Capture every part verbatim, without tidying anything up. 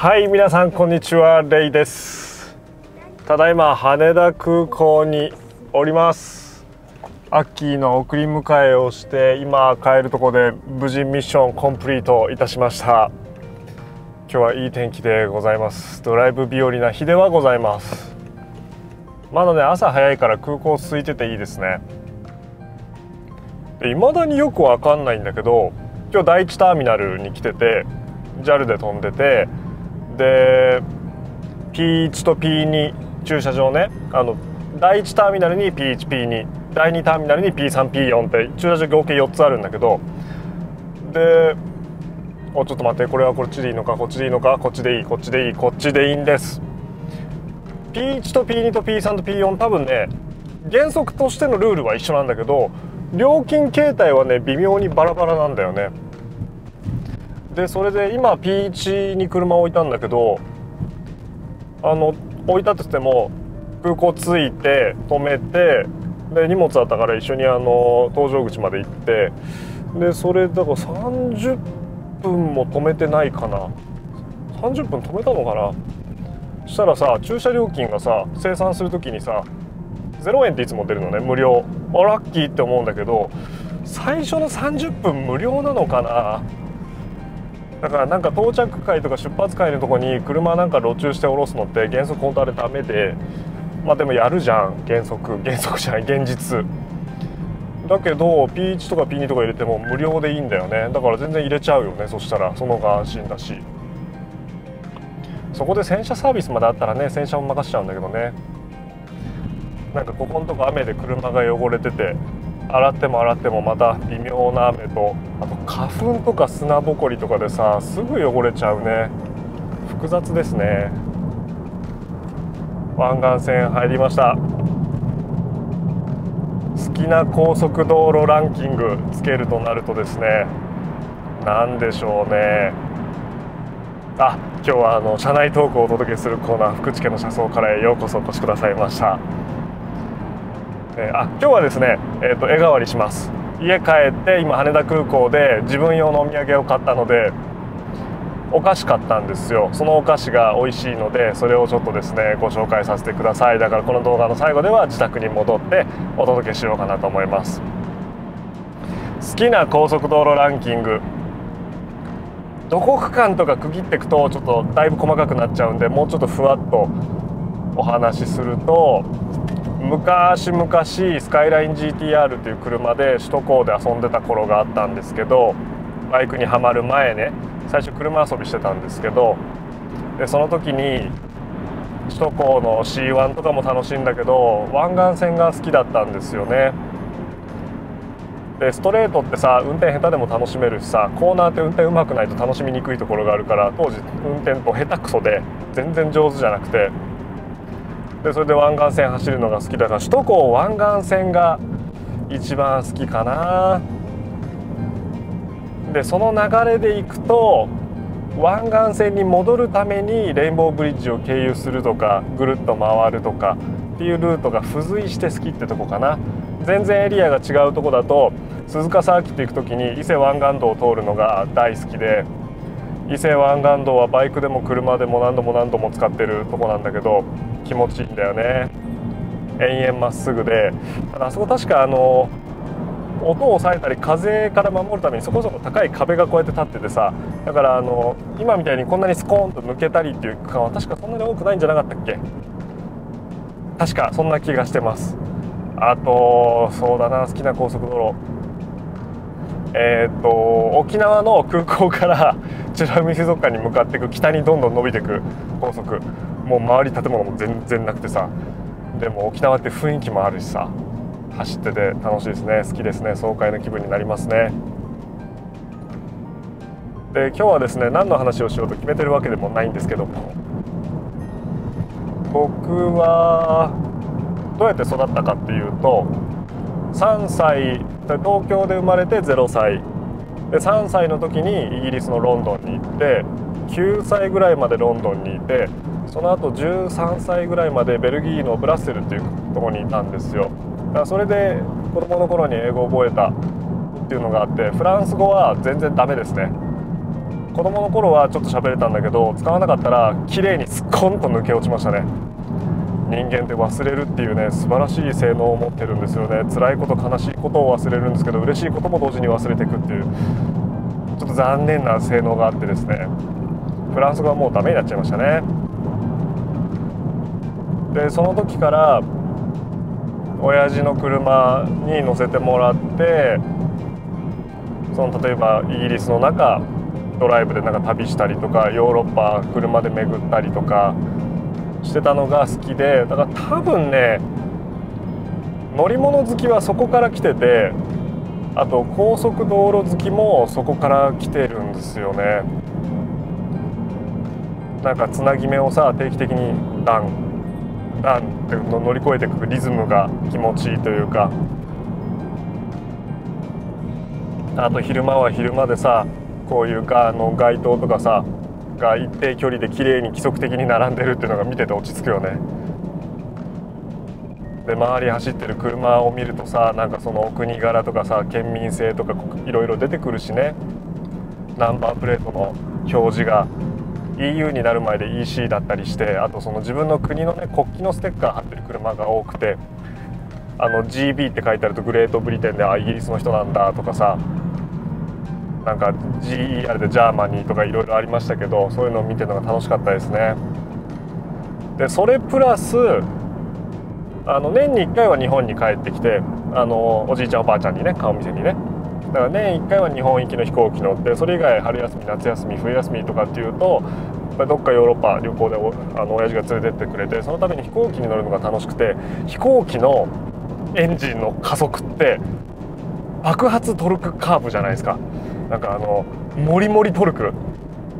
はい、皆さんこんにちは、レイです。ただいま羽田空港におります。アッキーの送り迎えをして今帰るとこで、無事ミッションコンプリートいたしました。今日はいい天気でございます。ドライブ日和な日ではございます。まだね、朝早いから空港空いてていいですね。いまだによくわかんないんだけど、今日第一ターミナルに来てて ジャル で飛んでて、で ピーワン と ピーツー 駐車場ね、あの第いちターミナルに ピーワン、ピーツー 第にターミナルに ピースリー、ピーフォー って駐車場合計よっつあるんだけど、でおちょっと待って、これはこっちでいいのかこっちでいいのか、こっちでいいこっちでいいこっちでいいんです。 ピーワン と ピーツー と ピースリー と ピーフォー、 多分ね、原則としてのルールは一緒なんだけど、料金形態はね微妙にバラバラなんだよね。でそれで今 ピーワン に車を置いたんだけど、あの置いたとしても空港着いて止めて、で荷物あったから一緒にあの搭乗口まで行って、でそれだからさんじゅっぷんも止めてないかな、さんじゅっぷん止めたのかな。したらさ、駐車料金がさ、精算する時にさゼロえんっていつも出るのね、無料。あ、ラッキーって思うんだけど、最初のさんじゅっぷん無料なのかな。だからなんか到着会とか出発会のとこに車なんか路駐して降ろすのって原則本当あれダメで、まあでもやるじゃん、原則原則じゃない現実だけど、 ピーワン とか ピーツー とか入れても無料でいいんだよね。だから全然入れちゃうよね、そしたらその方が安心だし。そこで洗車サービスまであったらね、洗車も任せちゃうんだけどね。なんかここのとこ雨で車が汚れてて、洗っても洗ってもまた微妙な雨と、あと花粉とか砂ぼこりとかでさ、すぐ汚れちゃうね。複雑ですね。湾岸線入りました。好きな高速道路ランキングつけるとなるとですね、なんでしょうね。あ、今日はあの車内トークをお届けするコーナー、福知家の車窓からへようこそお越しくださいました。えー、あ、今日はですね、えーと、絵代わりします。家帰って今羽田空港で自分用のお土産を買ったので、お菓子買ったんですよ。そのお菓子が美味しいので、それをちょっとですねご紹介させてください。だからこの動画の最後では自宅に戻ってお届けしようかなと思います。好きな高速道路ランキング、どこ区間とか区切っていくとちょっとだいぶ細かくなっちゃうんで、もうちょっとふわっとお話しすると、昔々スカイライン ジーティーアール という車で首都高で遊んでた頃があったんですけど、バイクにはまる前ね、最初車遊びしてたんですけど、でその時に首都高の シーワン とかも楽しいんだけど、湾岸線が好きだったんですよね。でストレートってさ、運転下手でも楽しめるしさ、コーナーって運転うまくないと楽しみにくいところがあるから、当時運転と下手くそで全然上手じゃなくて、でそれで湾岸線走るのが好きだから、首都高湾岸線が一番好きかな。でその流れで行くと、湾岸線に戻るためにレインボーブリッジを経由するとか、ぐるっと回るとかっていうルートが付随して好きってとこかな。全然エリアが違うとこだと、鈴鹿サーキット行く時に伊勢湾岸道を通るのが大好きで、伊勢湾岸道はバイクでも車でも何度も何度も使ってるとこなんだけど、気持ちいいんだよね。延々まっすぐで、あそこ確かあの音を抑えたり風から守るためにそこそこ高い壁がこうやって立っててさ、だからあの今みたいにこんなにスコーンと抜けたりっていう区間は確かそんなに多くないんじゃなかったっけ。確かそんな気がしてます。あとそうだな、好きな高速道路、えーと沖縄の空港から美ら海水族館に向かっていく、北にどんどん伸びていく高速、もう周り建物も全然なくてさ、でも沖縄って雰囲気もあるしさ、走ってて楽しいですね。好きですね。爽快な気分になりますね。で今日はですね、何の話をしようと決めてるわけでもないんですけども、僕はどうやって育ったかっていうと、さんさい、東京で生まれてゼロさいで、さんさいの時にイギリスのロンドンに行って、きゅうさいぐらいまでロンドンにいて、その後じゅうさんさいぐらいまでベルギーのブラッセルっていうところにいたんですよ。だからそれで子供の頃に英語を覚えたっていうのがあって、フランス語は全然ダメですね。子供の頃はちょっと喋れたんだけど、使わなかったら綺麗にスコンと抜け落ちましたね。人間って忘れるっていうね、素晴らしい性能を持ってるんですよね。辛いこと悲しいことを忘れるんですけど、嬉しいことも同時に忘れていくっていう、ちょっと残念な性能があってですね、フランス語はもうダメになっちゃいましたね。でその時から親父の車に乗せてもらって、その例えばイギリスの中ドライブでなんか旅したりとか、ヨーロッパ車で巡ったりとかしてたのが好きで、だから多分ね、乗り物好きはそこから来てて、あと高速道路好きもそこから来てるんですよね。なんかつなぎ目をさ、定期的にダンダンって乗り越えていくリズムが気持ちいいというか、あと昼間は昼間でさ、こういうかあの街灯とかさが一定距離で綺麗に規則的に並んでるっていうのが見てて落ち着くよね。で周り走ってる車を見るとさ、なんかその国柄とかさ、県民性とかいろいろ出てくるしね。ナンバープレートの表示が イーユー になる前で イーシー だったりして、あとその自分の国のね、国旗のステッカー貼ってる車が多くて、あの ジービー って書いてあるとグレートブリテンで、あ、イギリスの人なんだとかさ、なんか ジーイーアール でジャーマニーとかいろいろありましたけど、そういうのを見てるのが楽しかったですね。でそれプラスあの年にいっかいは日本に帰ってきて、あのおじいちゃんおばあちゃんにね、顔見せにね、だから年いっかいは日本行きの飛行機乗って、それ以外春休み夏休み冬休みとかっていうと、どっかヨーロッパ旅行でおあの親父が連れてってくれて、そのために飛行機に乗るのが楽しくて、飛行機のエンジンの加速って爆発トルクカーブじゃないですか。なんかあのモリモリトルク、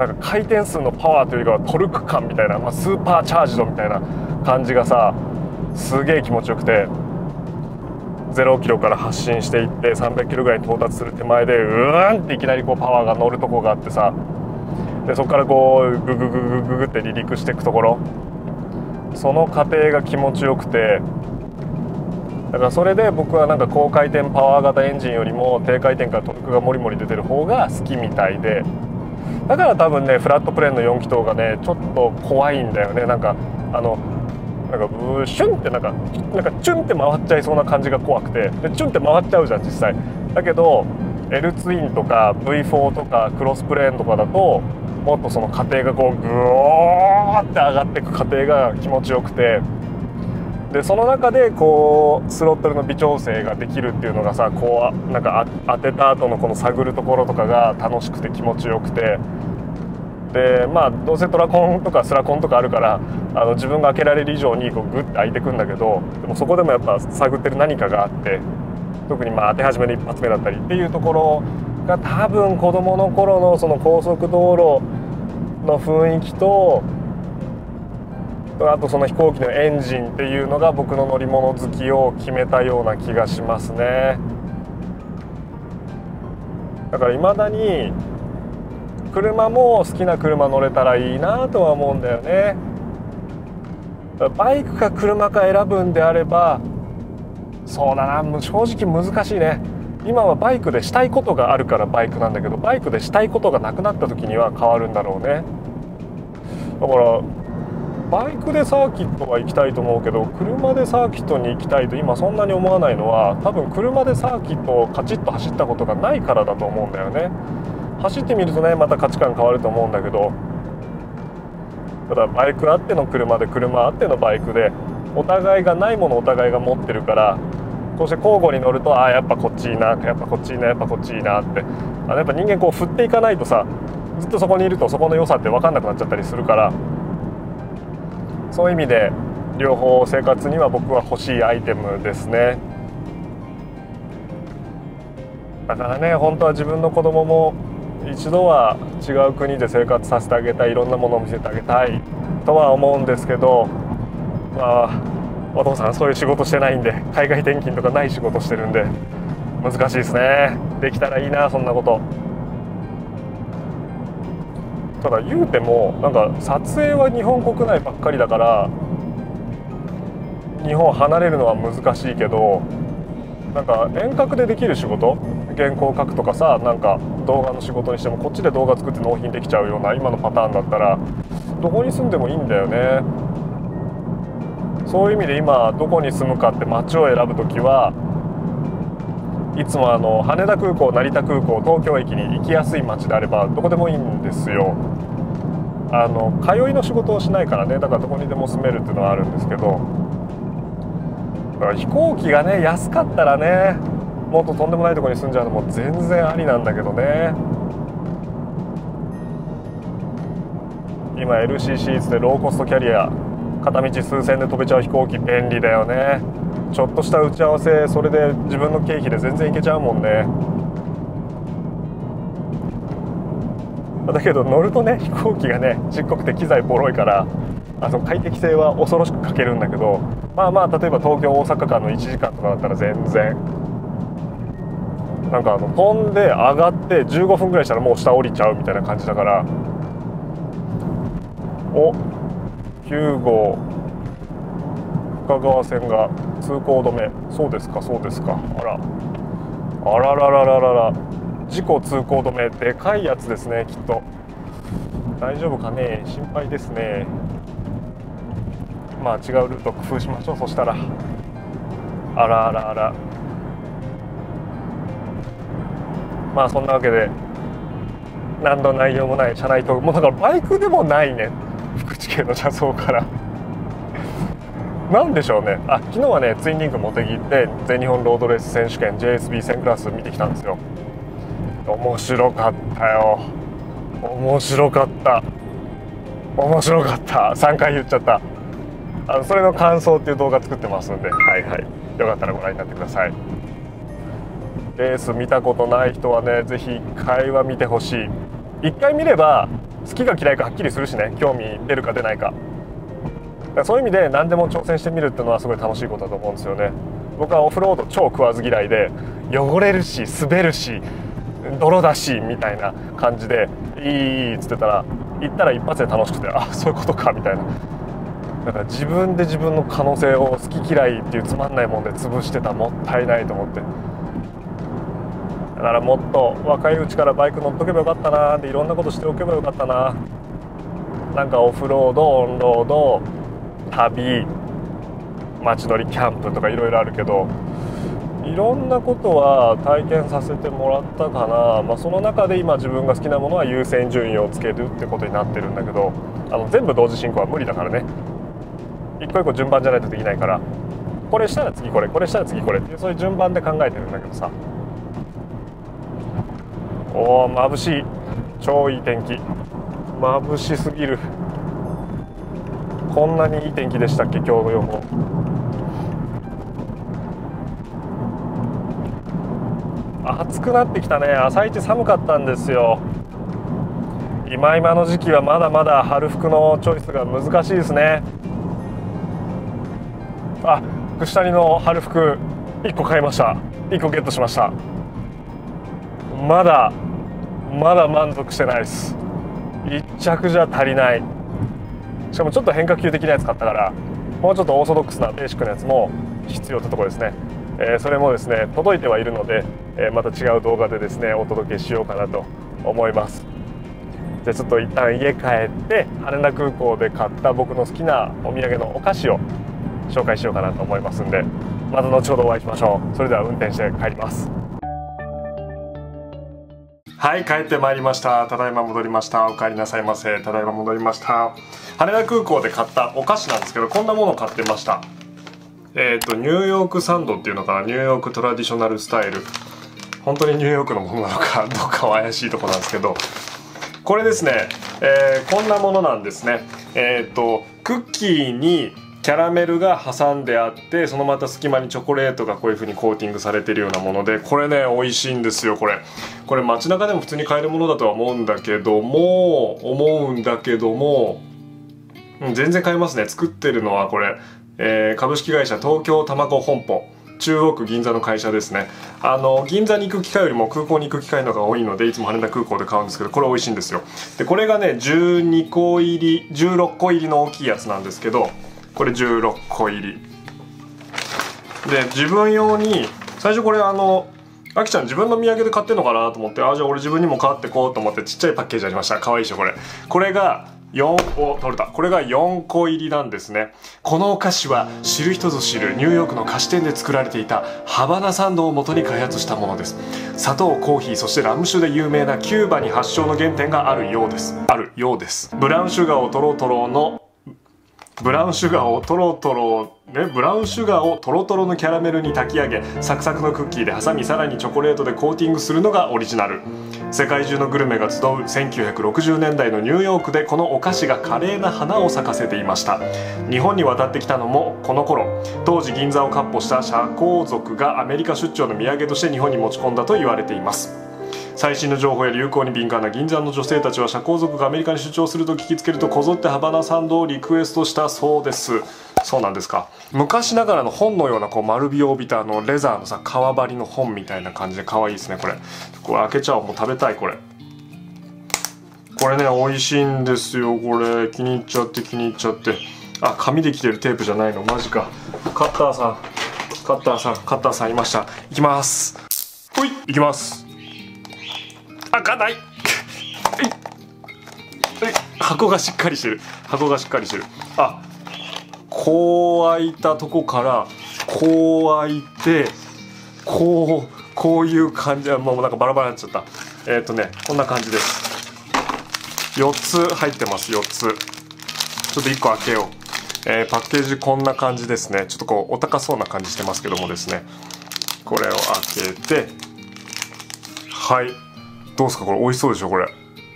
なんか回転数のパワーというよりかはトルク感みたいな、まあ、スーパーチャージドみたいな感じがさ、すげえ気持ちよくて、ゼロキロから発進していってさんびゃくキロぐらいに到達する手前でうーんっていきなりこうパワーが乗るとこがあってさ、でそこからこうググググググって離陸していくところ、その過程が気持ちよくて。だからそれで僕はなんか高回転パワー型エンジンよりも低回転からトルクがモリモリ出てる方が好きみたいで、だから多分ね、フラットプレーンのよんきとうがねちょっと怖いんだよね。なんかあのなんかブーシュンってなんかなんかチュンって回っちゃいそうな感じが怖くて、でチュンって回っちゃうじゃん実際。だけど L ツインとか ブイフォー とかクロスプレーンとかだと、もっとその過程がこうグオーって上がっていく過程が気持ちよくて。でその中でこうスロットルの微調整ができるっていうのがさ、こうなんか当てた後のこの探るところとかが楽しくて気持ちよくて、でまあどうせトラコンとかスラコンとかあるから、あの自分が開けられる以上にこうグッて開いてくんだけど、でもそこでもやっぱ探ってる何かがあって、特にまあ当て始めの一発目だったりっていうところが、多分子どもの頃のその高速道路の雰囲気と、あとその飛行機のエンジンっていうのが僕の乗り物好きを決めたような気がしますね。だからいまだに車も好きな車乗れたらいいなとは思うんだよね。バイクか車か選ぶんであれば、そうだな、正直難しいね。今はバイクでしたいことがあるからバイクなんだけど、バイクでしたいことがなくなった時には変わるんだろうね。だからバイクでサーキットは行きたいと思うけど、車でサーキットに行きたいと今そんなに思わないのは、多分車でサーキットをカチッと走ったことがないからだと思うんだよね。走ってみるとね、また価値観変わると思うんだけど、ただバイクあっての車で車あってのバイクで、お互いがないものをお互いが持ってるから、こうして交互に乗ると、ああやっぱこっちいいな、やっぱこっちいいな、やっぱこっちいいなって、あのやっぱ人間こう振っていかないとさ、ずっとそこにいるとそこの良さって分かんなくなっちゃったりするから、そういう意味で両方生活には僕は欲しいアイテムですね。だからね、本当は自分の子供も一度は違う国で生活させてあげたい、いろんなものを見せてあげたいとは思うんですけど、まあお父さんそういう仕事してないんで、海外転勤とかない仕事してるんで難しいですね。できたらいいな、そんなこと。ただ言うてもなんか撮影は日本国内ばっかりだから、日本離れるのは難しいけど、なんか遠隔でできる仕事、原稿を書くとかさ、なんか動画の仕事にしてもこっちで動画作って納品できちゃうような今のパターンだったらどこに住んでもいいんだよね。そういう意味で今どこに住むかって街を選ぶ時はいつもあの羽田空港、成田空港、東京駅に行きやすい街であればどこでもいいんですよ。あの通いの仕事をしないからね。だからどこにでも住めるっていうのはあるんですけど、だから飛行機がね安かったらねもっととんでもないところに住んじゃうのも全然ありなんだけどね。今 エルシーシーズ でローコストキャリア片道数千で飛べちゃう飛行機便利だよね。ちょっとした打ち合わせそれで自分の経費で全然いけちゃうもんね。だけど乗るとね飛行機がねちっこくて機材ボロいからあの快適性は恐ろしく欠けるんだけど、まあまあ例えば東京大阪間のいちじかんとかだったら全然なんかあの飛んで上がってじゅうごふんぐらいしたらもう下降りちゃうみたいな感じだから。おきゅう号深川線が通行止め。そうですかそうですか。あらあらららららら、事故通行止めでかいやつですね。きっと大丈夫かね、心配ですね。まあ違うルート工夫しましょう。そしたらあらあらあら、まあそんなわけで何の内容もない車内トーク、もうだからバイクでもないね、福知県の車窓から。なんでしょうね。あ、昨日はねツインリンク茂木行って全日本ロードレース選手権 ジェイエスビーせん クラス見てきたんですよ。面白かったよ。面白かった面白かったさんかい言っちゃった。あのそれの感想っていう動画作ってますんで、はいはい、よかったらご覧になってください。レース見たことない人はね是非いっかいは見てほしい。いっかい見れば好きか嫌いかはっきりするしね、興味出るか出ないか。そういう意味で何でも挑戦してみるっていうのはすごい楽しいことだと思うんですよね。僕はオフロード超食わず嫌いで、汚れるし滑るし泥だしみたいな感じで「いいいい」っつってたら行ったら一発で楽しくて、あそういうことかみたいな。だから自分で自分の可能性を好き嫌いっていうつまんないもんで潰してた、もったいないと思って。だからもっと若いうちからバイク乗っとけばよかったな、でいろんなことしておけばよかったな。なんかオフロード、オンロード、旅、街乗り、キャンプとかいろいろあるけど、いろんなことは体験させてもらったかな。まあ、その中で今自分が好きなものは優先順位をつけるってことになってるんだけど、あの全部同時進行は無理だからね。一個一個順番じゃないとできないから、これしたら次これ、これしたら次これっていうそういう順番で考えてるんだけどさ。おー眩しい、超いい天気、眩しすぎる。こんなにいい天気でしたっけ今日の予報。暑くなってきたね。朝一寒かったんですよ。今今の時期はまだまだ春服のチョイスが難しいですね。あ、串谷の春服いっこ買いました。いっこゲットしました。まだまだ満足してないです。いっ着じゃ足りない。しかもちょっと変化球的なやつ買ったから、もうちょっとオーソドックスなベーシックなやつも必要ってとこですね。えー、それもですね届いてはいるので、えー、また違う動画でですねお届けしようかなと思います。じゃあちょっと一旦家帰って羽田空港で買った僕の好きなお土産のお菓子を紹介しようかなと思いますんで、また後ほどお会いしましょう。それでは運転して帰ります。はい、帰ってまいりました。ただいま戻りました。お帰りなさいませ。ただいま戻りました。羽田空港で買ったお菓子なんですけど、こんなものを買ってました。えっとニューヨークサンドっていうのかな、ニューヨークトラディショナルスタイル、本当にニューヨークのものなのかどうかは怪しいとこなんですけど、これですね、えー、こんなものなんですね。えっとクッキーにキャラメルが挟んであって、そのまた隙間にチョコレートがこういう風にコーティングされてるようなもので、これね美味しいんですよ。これこれ街中でも普通に買えるものだとは思うんだけども思うんだけども全然買えますね。作ってるのはこれ、えー、株式会社東京たまご本舗中央区銀座の会社ですね。あの銀座に行く機会よりも空港に行く機会の方が多いので、いつも羽田空港で買うんですけど、これ美味しいんですよ。でこれがねじゅうにこ入りじゅうろっこ入りの大きいやつなんですけど、これじゅうろっこ入りで自分用に最初これあのあきちゃん自分の土産で買ってんのかなと思って、ああじゃあ俺自分にも買ってこうと思って、ちっちゃいパッケージありました。かわいいでしょこれ。これがよんこ取れた。これがよんこ入りなんですね。このお菓子は知る人ぞ知るニューヨークの菓子店で作られていたハバナサンドを元に開発したものです。砂糖、コーヒー、そしてラム酒で有名なキューバに発祥の原点があるようです。あるようです。ブラウンシュガーをとろとろのブラウンシュガーをとろとろね、ブラウンシュガーをトロトロのキャラメルに炊き上げ、サクサクのクッキーで挟み、さらにチョコレートでコーティングするのがオリジナル。世界中のグルメが集うせんきゅうひゃくろくじゅうねんだいのニューヨークで、このお菓子が華麗な花を咲かせていました。日本に渡ってきたのもこの頃。当時銀座を闊歩した社交族がアメリカ出張の土産として日本に持ち込んだと言われています。最新の情報や流行に敏感な銀座の女性たちは、社交族がアメリカに出張すると聞きつけるとこぞってハバナサンドをリクエストしたそうです。そうなんですか。昔ながらの本のようなこう丸みを帯びたあのレザーのさ、革張りの本みたいな感じで可愛いですね。これこれ開けちゃおう。もう食べたい。これこれね、美味しいんですよ。これ気に入っちゃって気に入っちゃって。あ、紙できてるテープじゃないの。マジか。カッターさんカッターさんカッターさんいました。いきます。ほい、いきます。開かない。箱がしっかりしてる。箱がしっかりしてる。あ、こう開いたとこからこう開いて、こうこういう感じ。もうなんかバラバラになっちゃった。えっとね、こんな感じです。よっつ入ってます。よっつ。ちょっといっこ開けよう。えー、パッケージこんな感じですね。ちょっとこうお高そうな感じしてますけどもですね。これを開けて、はい。どうですかこれ。美味しそうでしょこれ。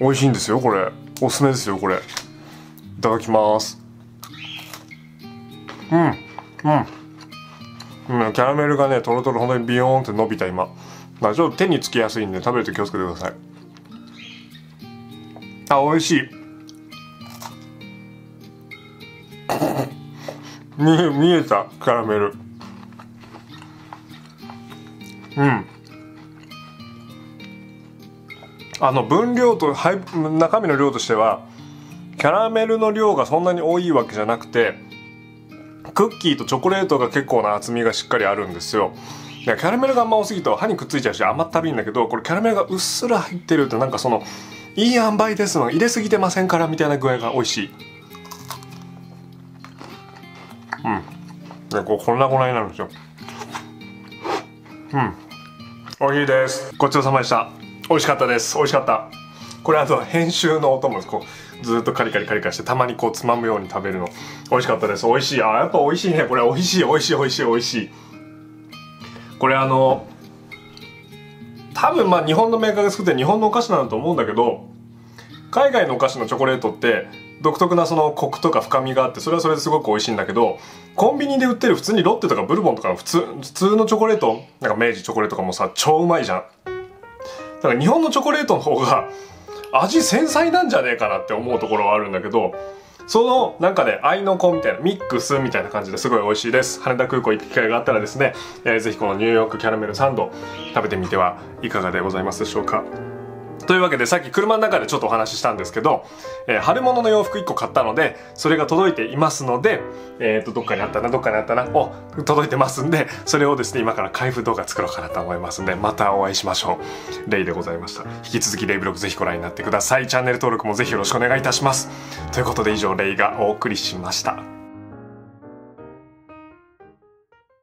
美味しいんですよこれ。おすすめですよこれ。いただきます。うんうん、うん、キャラメルがねとろとろ、ほんとにビヨーンって伸びた今。まあちょっと手につきやすいんで食べると気をつけてください。あ、美味しい。見え、見えたキャラメル。うん、あの分量と中身の量としてはキャラメルの量がそんなに多いわけじゃなくて、クッキーとチョコレートが結構な厚みがしっかりあるんですよ。いや、キャラメルがあんま多すぎると歯にくっついちゃうし甘ったるいんだけど、これキャラメルがうっすら入ってると、なんかそのいい塩梅ですの、入れすぎてませんからみたいな具合が美味しい。うん、こう粉々になるんですよ。うん、おいしいです。ごちそうさまでした。美味しかったです。美味しかった。これあとは編集の音もこうずっとカリカリカリカリして、たまにこうつまむように食べるの美味しかったです。美味しい。あ、やっぱ美味しいねこれ。美味しい美味しい美味しい美味しい。これあの多分まあ日本のメーカーが作って日本のお菓子なんだと思うんだけど、海外のお菓子のチョコレートって独特なそのコクとか深みがあって、それはそれですごく美味しいんだけど、コンビニで売ってる普通にロッテとかブルボンとかの普通、普通のチョコレート、なんか明治チョコレートとかもさ超うまいじゃん。だから日本のチョコレートの方が味繊細なんじゃねえかなって思うところはあるんだけど、そのなんかね、愛の子みたいなミックスみたいな感じですごい美味しいです。羽田空港行く機会があったらですね、えー、ぜひこのニューヨークキャラメルサンド食べてみてはいかがでございますでしょうか。というわけで、さっき車の中でちょっとお話ししたんですけど、えー、春物の洋服いっこ買ったので、それが届いていますので、えーと、どっかにあったな、どっかにあったな、お、届いてますんで、それをですね、今から開封動画作ろうかなと思いますんで、またお会いしましょう。レイでございました。引き続きレイブログぜひご覧になってください。チャンネル登録もぜひよろしくお願いいたします。ということで以上、レイがお送りしました。